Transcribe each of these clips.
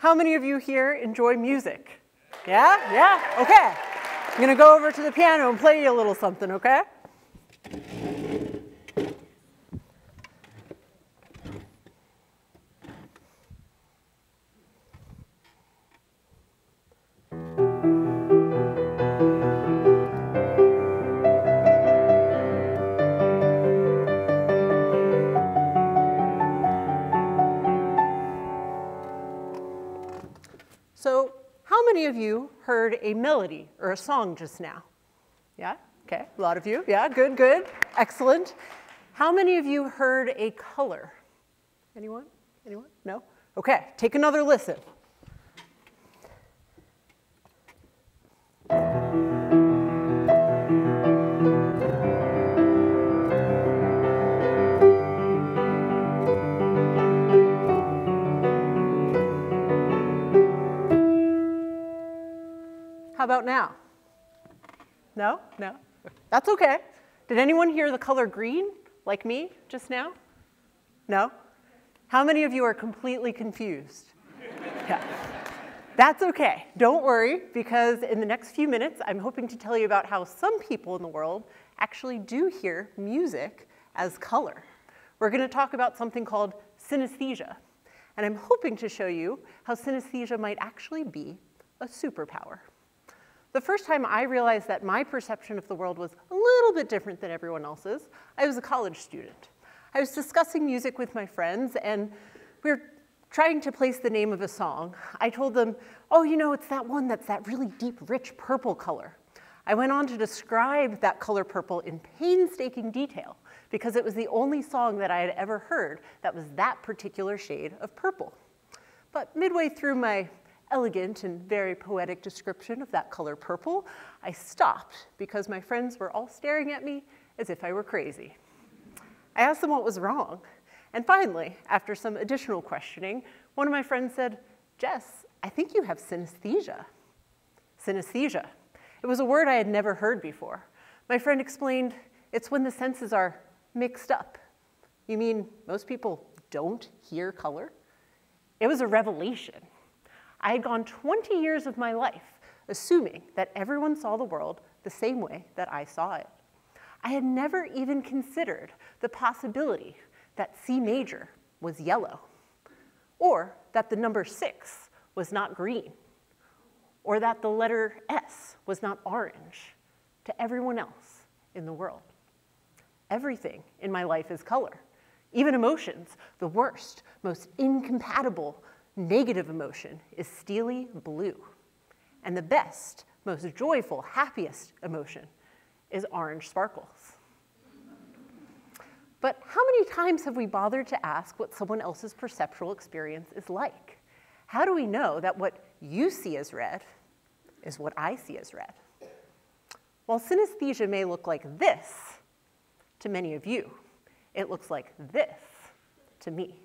How many of you here enjoy music? Yeah? Yeah? Okay. I'm going to go over to the piano and play you a little something, okay? So, how many of you heard a melody or a song just now? Yeah, okay, a lot of you. Yeah, good, good, excellent. How many of you heard a color? Anyone? Anyone? No? Okay, take another listen. How about now? No? No? That's okay. Did anyone hear the color green, like me, just now? No? How many of you are completely confused? Yeah. That's okay. Don't worry, because in the next few minutes, I'm hoping to tell you about how some people in the world actually do hear music as color. We're going to talk about something called synesthesia, and I'm hoping to show you how synesthesia might actually be a superpower. The first time I realized that my perception of the world was a little bit different than everyone else's, I was a college student. I was discussing music with my friends, and we were trying to place the name of a song. I told them, oh, you know, it's that one that's that really deep, rich purple color. I went on to describe that color purple in painstaking detail because it was the only song that I had ever heard that was that particular shade of purple. But midway through my elegant and very poetic description of that color purple, I stopped because my friends were all staring at me as if I were crazy. I asked them what was wrong, and finally, after some additional questioning, one of my friends said, "Jess, I think you have synesthesia." Synesthesia. It was a word I had never heard before. My friend explained, it's when the senses are mixed up. You mean most people don't hear color? It was a revelation. I had gone 20 years of my life assuming that everyone saw the world the same way that I saw it. I had never even considered the possibility that C major was yellow, or that the number 6 was not green, or that the letter S was not orange to everyone else in the world. Everything in my life is color, even emotions, the worst, most incompatible negative emotion is steely blue, and the best, most joyful, happiest emotion is orange sparkles. But how many times have we bothered to ask what someone else's perceptual experience is like? How do we know that what you see as red is what I see as red? While synesthesia may look like this to many of you, it looks like this to me.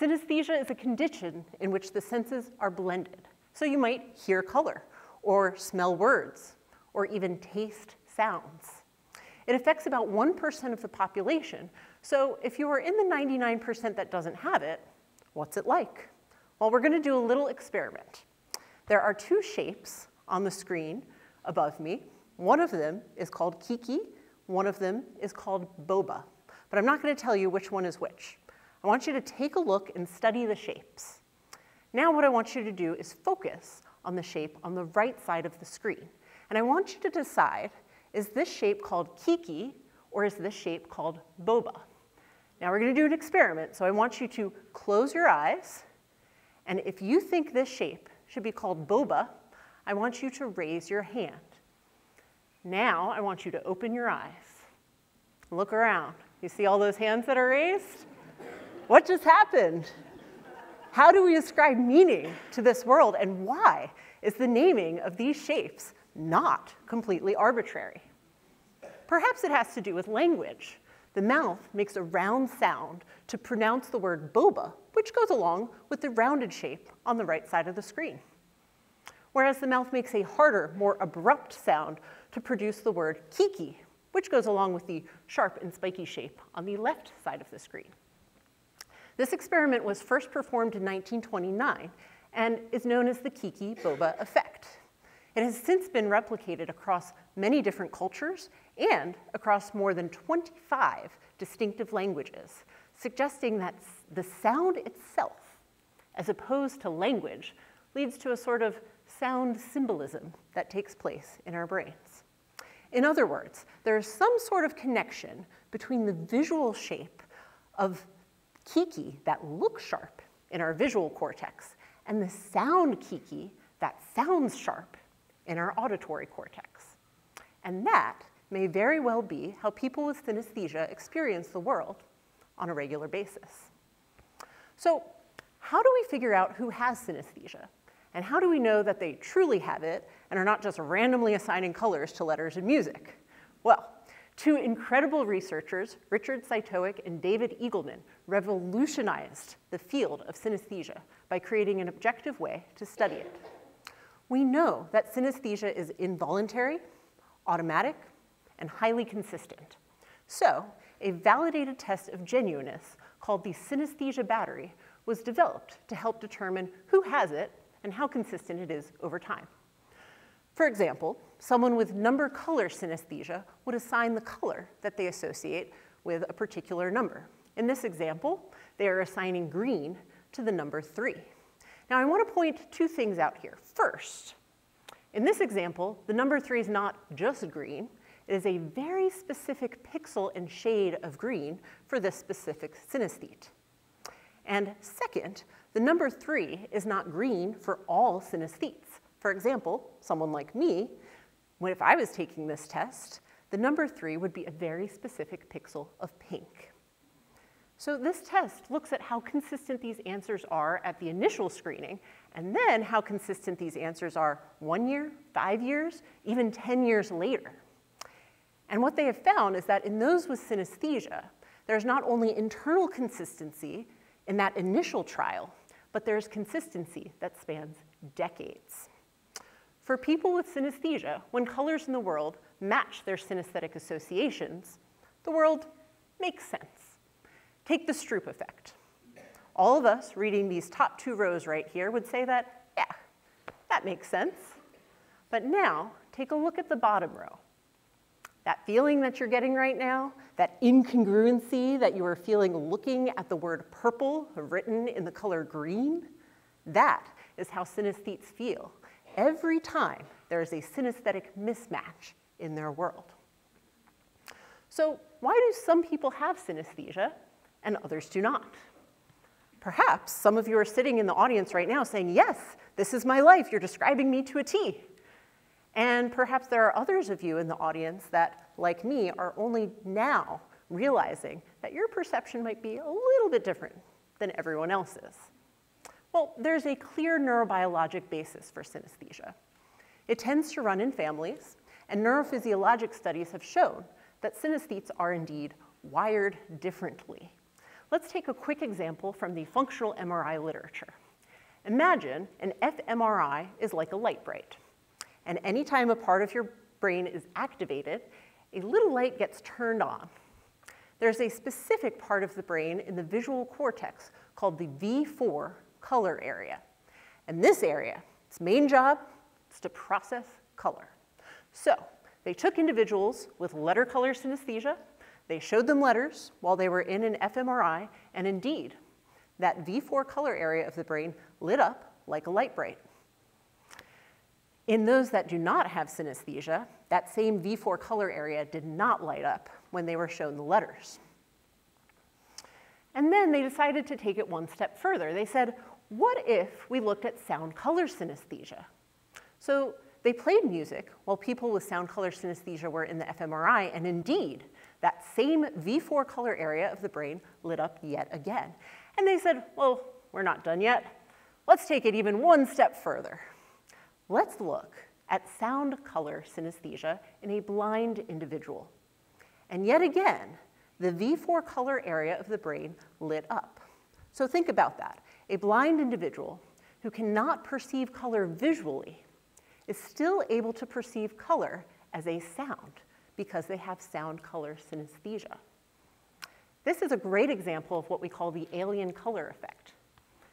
Synesthesia is a condition in which the senses are blended. So you might hear color, or smell words, or even taste sounds. It affects about 1% of the population. So if you are in the 99% that doesn't have it, what's it like? Well, we're going to do a little experiment. There are two shapes on the screen above me. One of them is called Kiki, one of them is called Boba. But I'm not going to tell you which one is which. I want you to take a look and study the shapes. Now what I want you to do is focus on the shape on the right side of the screen. And I want you to decide, is this shape called Kiki or is this shape called Boba? Now we're going to do an experiment, so I want you to close your eyes. And if you think this shape should be called Boba, I want you to raise your hand. Now I want you to open your eyes. Look around. You see all those hands that are raised? What just happened? How do we ascribe meaning to this world, and why is the naming of these shapes not completely arbitrary? Perhaps it has to do with language. The mouth makes a round sound to pronounce the word boba, which goes along with the rounded shape on the right side of the screen. Whereas the mouth makes a harder, more abrupt sound to produce the word kiki, which goes along with the sharp and spiky shape on the left side of the screen. This experiment was first performed in 1929 and is known as the Kiki-Boba effect. It has since been replicated across many different cultures and across more than 25 distinctive languages, suggesting that the sound itself, as opposed to language, leads to a sort of sound symbolism that takes place in our brains. In other words, there is some sort of connection between the visual shape of Kiki that looks sharp in our visual cortex and the sound Kiki that sounds sharp in our auditory cortex. And that may very well be how people with synesthesia experience the world on a regular basis. So how do we figure out who has synesthesia? And how do we know that they truly have it and are not just randomly assigning colors to letters and music? Well, two incredible researchers, Richard Cytowic and David Eagleman, revolutionized the field of synesthesia by creating an objective way to study it. We know that synesthesia is involuntary, automatic, and highly consistent. So, a validated test of genuineness called the synesthesia battery was developed to help determine who has it and how consistent it is over time. For example, someone with number-color synesthesia would assign the color that they associate with a particular number. In this example, they are assigning green to the number 3. Now, I want to point two things out here. First, in this example, the number 3 is not just green. It is a very specific pixel and shade of green for this specific synesthete. And second, the number 3 is not green for all synesthetes. For example, someone like me, if I was taking this test, the number 3 would be a very specific pixel of pink. So this test looks at how consistent these answers are at the initial screening, and then how consistent these answers are 1 year, 5 years, even 10 years later. And what they have found is that in those with synesthesia, there's not only internal consistency in that initial trial, but there's consistency that spans decades. For people with synesthesia, when colors in the world match their synesthetic associations, the world makes sense. Take the Stroop effect. All of us reading these top two rows right here would say that, yeah, that makes sense. But now, take a look at the bottom row. That feeling that you're getting right now, that incongruency that you are feeling looking at the word purple written in the color green, that is how synesthetes feel every time there is a synesthetic mismatch in their world. So why do some people have synesthesia and others do not? Perhaps some of you are sitting in the audience right now saying, yes, this is my life, you're describing me to a T. And perhaps there are others of you in the audience that, like me, are only now realizing that your perception might be a little bit different than everyone else's. Well, there's a clear neurobiologic basis for synesthesia. It tends to run in families, and neurophysiologic studies have shown that synesthetes are indeed wired differently. Let's take a quick example from the functional MRI literature. Imagine an fMRI is like a light bright. And anytime a part of your brain is activated, a little light gets turned on. There's a specific part of the brain in the visual cortex called the V4 color area. And this area, its main job is to process color. So they took individuals with letter color synesthesia, they showed them letters while they were in an fMRI, and indeed, that V4 color area of the brain lit up like a light bright. In those that do not have synesthesia, that same V4 color area did not light up when they were shown the letters. And then they decided to take it one step further. They said, what if we looked at sound color synesthesia? So they played music while people with sound color synesthesia were in the fMRI, and indeed, that same V4 color area of the brain lit up yet again. And they said, well, we're not done yet. Let's take it even one step further. Let's look at sound color synesthesia in a blind individual. And yet again, the V4 color area of the brain lit up. So think about that. A blind individual who cannot perceive color visually is still able to perceive color as a sound because they have sound color synesthesia. This is a great example of what we call the alien color effect.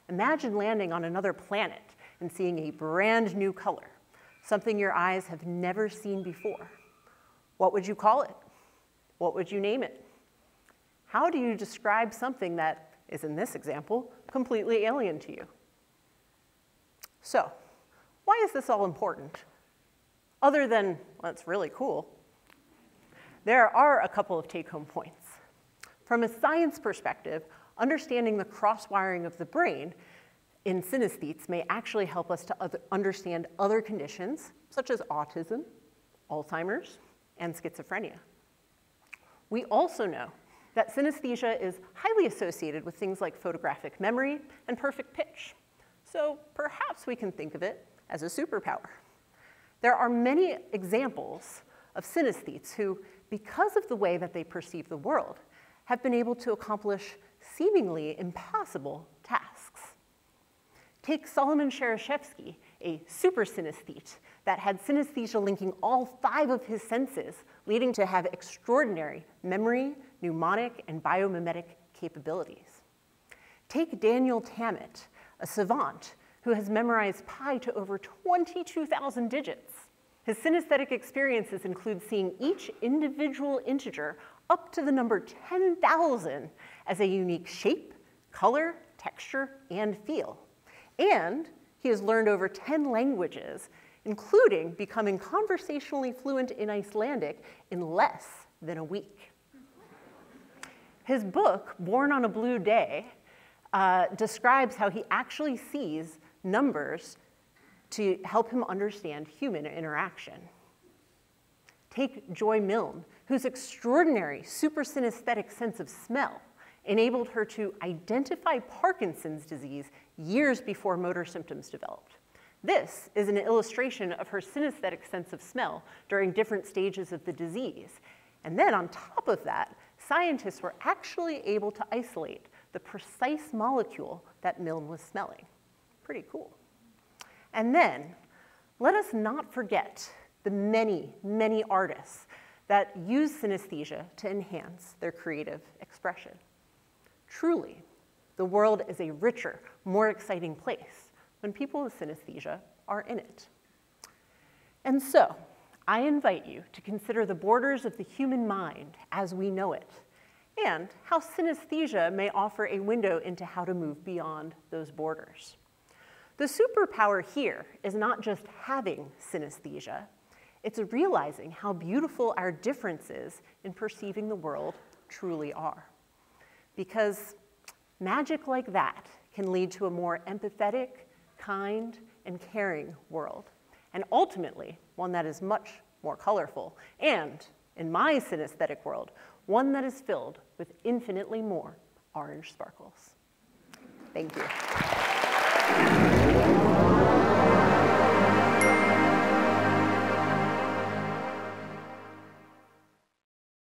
Imagine landing on another planet and seeing a brand new color, something your eyes have never seen before. What would you call it? What would you name it? How do you describe something that is, in this example, completely alien to you? So, why is this all important? Other than, well, it's really cool, there are a couple of take-home points. From a science perspective, understanding the cross-wiring of the brain in synesthetes may actually help us to understand other conditions, such as autism, Alzheimer's, and schizophrenia. We also know that synesthesia is highly associated with things like photographic memory and perfect pitch. So perhaps we can think of it as a superpower. There are many examples of synesthetes who, because of the way that they perceive the world, have been able to accomplish seemingly impossible tasks. Take Solomon Shereshevsky, a super synesthete that had synesthesia linking all 5 of his senses, leading to have extraordinary memory, mnemonic, and biomimetic capabilities. Take Daniel Tammet, a savant who has memorized pi to over 22,000 digits. His synesthetic experiences include seeing each individual integer up to the number 10,000 as a unique shape, color, texture, and feel. And he has learned over 10 languages, including becoming conversationally fluent in Icelandic in less than a week. His book, Born on a Blue Day, describes how he actually sees numbers to help him understand human interaction. Take Joy Milne, whose extraordinary super synesthetic sense of smell enabled her to identify Parkinson's disease years before motor symptoms developed. This is an illustration of her synesthetic sense of smell during different stages of the disease. And then on top of that, scientists were actually able to isolate the precise molecule that Milne was smelling. Pretty cool. And then, let us not forget the many, many artists that use synesthesia to enhance their creative expression. Truly, the world is a richer, more exciting place when people with synesthesia are in it. And so, I invite you to consider the borders of the human mind as we know it, and how synesthesia may offer a window into how to move beyond those borders. The superpower here is not just having synesthesia, it's realizing how beautiful our differences in perceiving the world truly are. Because magic like that can lead to a more empathetic, kind, and caring world, and ultimately one that is much more colorful, and in my synesthetic world, one that is filled with infinitely more orange sparkles. Thank you.